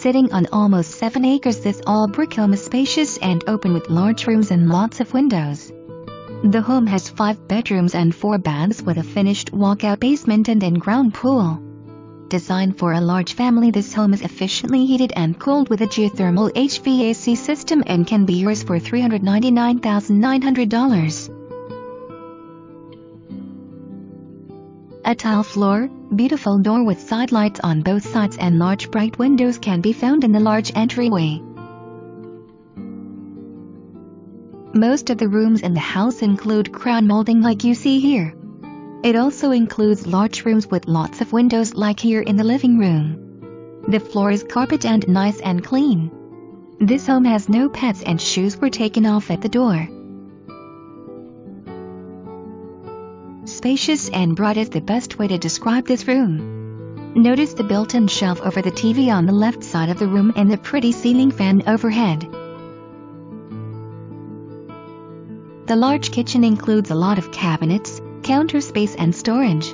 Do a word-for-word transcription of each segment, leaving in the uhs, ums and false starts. Sitting on almost seven acres, this all-brick home is spacious and open with large rooms and lots of windows. The home has five bedrooms and four baths with a finished walkout basement and in-ground pool. Designed for a large family, this home is efficiently heated and cooled with a geothermal H V A C system and can be yours for three hundred ninety-nine thousand nine hundred dollars. A tile floor, beautiful door with side lights on both sides and large bright windows can be found in the large entryway. Most of the rooms in the house include crown molding like you see here. It also includes large rooms with lots of windows like here in the living room. The floor is carpet and nice and clean. This home has no pets and shoes were taken off at the door. Spacious and bright is the best way to describe this room. Notice the built-in shelf over the T V on the left side of the room and the pretty ceiling fan overhead. The large kitchen includes a lot of cabinets, counter space and storage.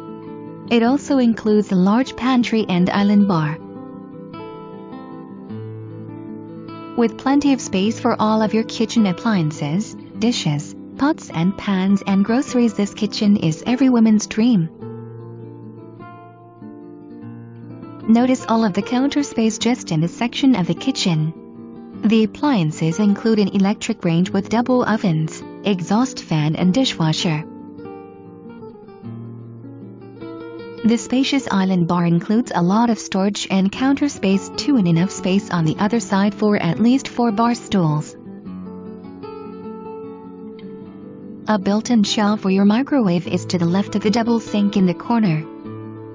It also includes a large pantry and island bar. With plenty of space for all of your kitchen appliances, dishes, pots and pans and groceries, this kitchen is every woman's dream. Notice all of the counter space just in this section of the kitchen. The appliances include an electric range with double ovens, exhaust fan and dishwasher. The spacious island bar includes a lot of storage and counter space too, and enough space on the other side for at least four bar stools. A built-in shelf for your microwave is to the left of the double sink in the corner.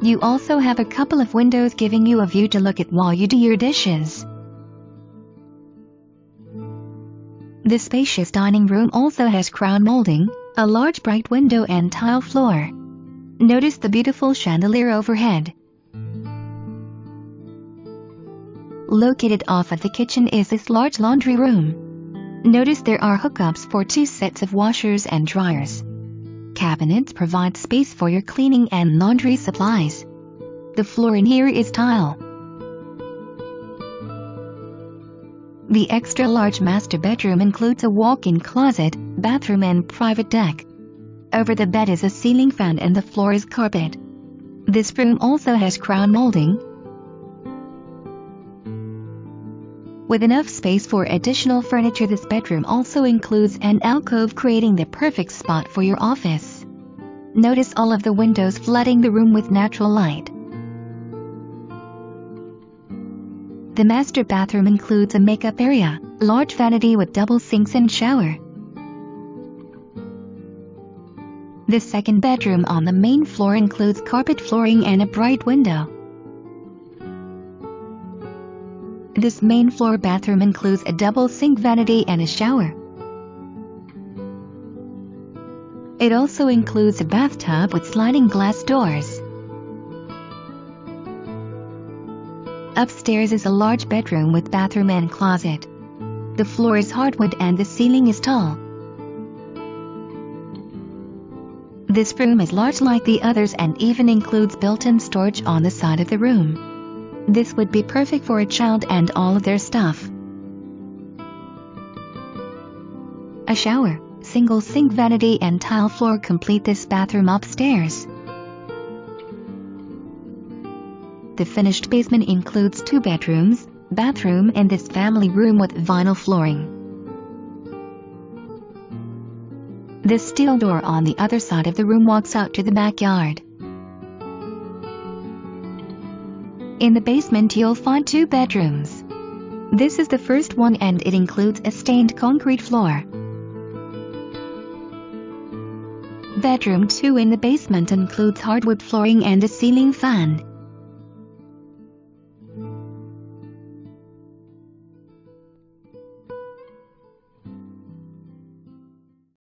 You also have a couple of windows giving you a view to look at while you do your dishes. The spacious dining room also has crown molding, a large bright window and tile floor. Notice the beautiful chandelier overhead. Located off of the kitchen is this large laundry room. Notice there are hookups for two sets of washers and dryers. Cabinets provide space for your cleaning and laundry supplies. The floor in here is tile. The extra large master bedroom includes a walk-in closet, bathroom and private deck. Over the bed is a ceiling fan and the floor is carpet. This room also has crown molding. With enough space for additional furniture, this bedroom also includes an alcove, creating the perfect spot for your office. Notice all of the windows flooding the room with natural light. The master bathroom includes a makeup area, large vanity with double sinks and shower. The second bedroom on the main floor includes carpet flooring and a bright window. This main floor bathroom includes a double sink, vanity and a shower. It also includes a bathtub with sliding glass doors. Upstairs is a large bedroom with bathroom and closet. The floor is hardwood and the ceiling is tall. This room is large like the others and even includes built-in storage on the side of the room. This would be perfect for a child and all of their stuff. A shower, single sink vanity and tile floor complete this bathroom upstairs. The finished basement includes two bedrooms, bathroom and this family room with vinyl flooring. This steel door on the other side of the room walks out to the backyard. In the basement you'll find two bedrooms. This is the first one and it includes a stained concrete floor. Bedroom two in the basement includes hardwood flooring and a ceiling fan.